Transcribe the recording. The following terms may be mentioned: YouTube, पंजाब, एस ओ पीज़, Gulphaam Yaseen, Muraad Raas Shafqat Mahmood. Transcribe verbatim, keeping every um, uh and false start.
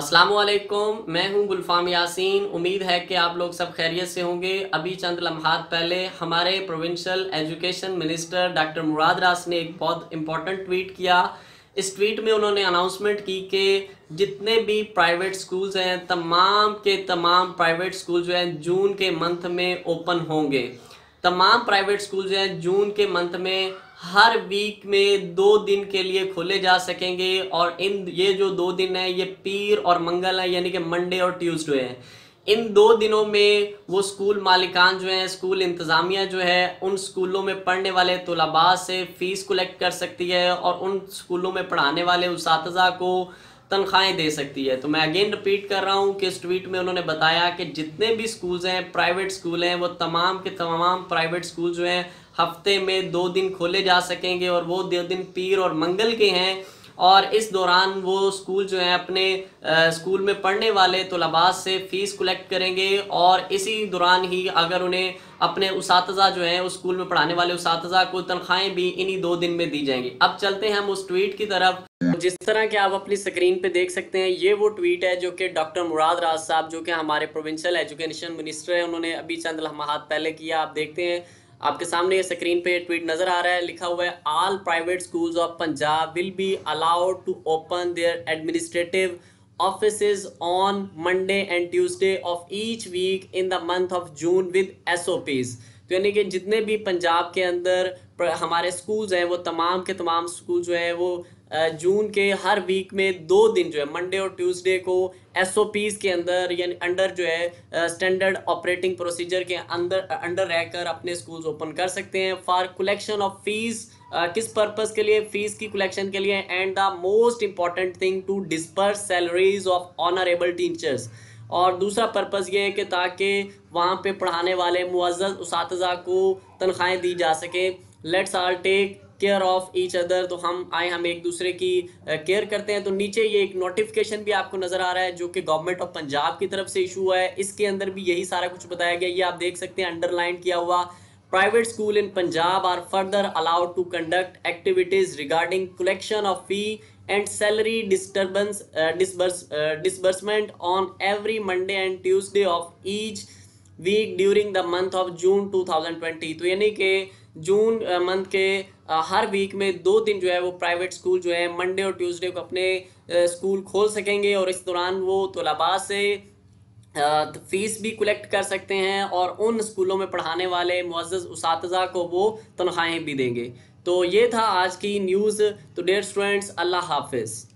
अस्सलामुअलैकुम, मैं हूं गुलफाम यासीन। उम्मीद है कि आप लोग सब खैरियत से होंगे। अभी चंद लम्हात पहले हमारे provincial education minister doctor Murad Raas ने एक बहुत इम्पॉर्टेंट ट्वीट किया। इस ट्वीट में उन्होंने अनाउंसमेंट की कि जितने भी प्राइवेट स्कूल्स हैं, तमाम के तमाम प्राइवेट स्कूल जो हैं जून के मंथ में ओपन होंगे। तमाम प्राइवेट स्कूल जो हैं जून के मंथ में हर वीक में दो दिन के लिए खोले जा सकेंगे। और इन ये जो दो दिन हैं ये पीर और मंगल हैं, यानी कि मंडे और ट्यूसडे हैं। इन दो दिनों में वो स्कूल मालिकान जो हैं, स्कूल इंतज़ामिया जो है, उन स्कूलों में पढ़ने वाले तलबा से फ़ीस कलेक्ट कर सकती है और उन स्कूलों में पढ़ाने वाले उसातिज़ा को तनख्वाहें दे सकती है। तो मैं अगेन रिपीट कर रहा हूँ कि इस ट्वीट में उन्होंने बताया कि जितने भी स्कूल्स हैं, प्राइवेट स्कूल हैं, वो तमाम के तमाम प्राइवेट स्कूल जो हैं हफ्ते में दो दिन खोले जा सकेंगे और वो दो दिन पीर और मंगल के हैं। और इस दौरान वो स्कूल जो हैं अपने आ, स्कूल में पढ़ने वाले तलबा से फ़ीस कलेक्ट करेंगे और इसी दौरान ही अगर उन्हें अपने उसातिज़ा जो हैं, उस स्कूल में पढ़ाने वाले उसातिज़ा को तनख्वाहें भी इन्हीं दो दिन में दी जाएंगी। अब चलते हैं हम उस ट्वीट की तरफ। जिस तरह कि आप अपनी स्क्रीन पे देख सकते हैं, ये वो ट्वीट है जो कि डॉक्टर मुराद राज साहब, जो कि हमारे प्रोविंशियल एजुकेशन मिनिस्टर हैं, उन्होंने अभी चंद लम्हात पहले किया। आप देखते हैं आपके सामने ये स्क्रीन पे ट्वीट नज़र आ रहा है, लिखा हुआ है all private schools of पंजाब will be allowed to open their administrative offices on Monday and Tuesday of each week in the month of June with S O Ps. तो यानी कि जितने भी पंजाब के अंदर हमारे स्कूल्स हैं, वो तमाम के तमाम स्कूल जो हैं वो जून के हर वीक में दो दिन जो है मंडे और ट्यूसडे को एस ओ पीज़ के अंदर, यानी अंडर जो है स्टैंडर्ड ऑपरेटिंग प्रोसीजर के अंदर अंडर रहकर अपने स्कूल्स ओपन कर सकते हैं। फॉर कलेक्शन ऑफ फीस, किस पर्पज़ के लिए? फ़ीस की कलेक्शन के लिए। And the most important thing to disperse salaries of honourable teachers. और दूसरा पर्पज़ ये है कि ताकि वहाँ पे पढ़ाने वाले मुअज़्ज़ज़ उसातिज़ा को तनख्वाहें दी जा सकें। Let's all take care of each other. तो हम आए हम एक दूसरे की केयर करते हैं। तो नीचे ये एक नोटिफिकेशन भी आपको नज़र आ रहा है जो कि गवर्नमेंट ऑफ पंजाब की तरफ से इशू हुआ है। इसके अंदर भी यही सारा कुछ बताया गया। ये आप देख सकते हैं अंडरलाइन किया हुआ, private school in पंजाब are further allowed to conduct activities regarding collection of fee and salary disturbance uh, disburse, uh, disbursement on every Monday and Tuesday of each week during the month of June twenty twenty। तो यानी कि June month uh, के uh, हर week में दो दिन जो है वो प्राइवेट स्कूल जो है मंडे और ट्यूसडे को अपने स्कूल uh, खोल सकेंगे। और इस दौरान वो तलबा से फ़ीस भी कलेक्ट कर सकते हैं और उन स्कूलों में पढ़ाने वाले मुअज़्ज़ज़ उसातिज़ा को वो तनख्वाहें भी देंगे। तो ये था आज की न्यूज़। तो डेयर स्टूडेंट्स, अल्लाह हाफिज़।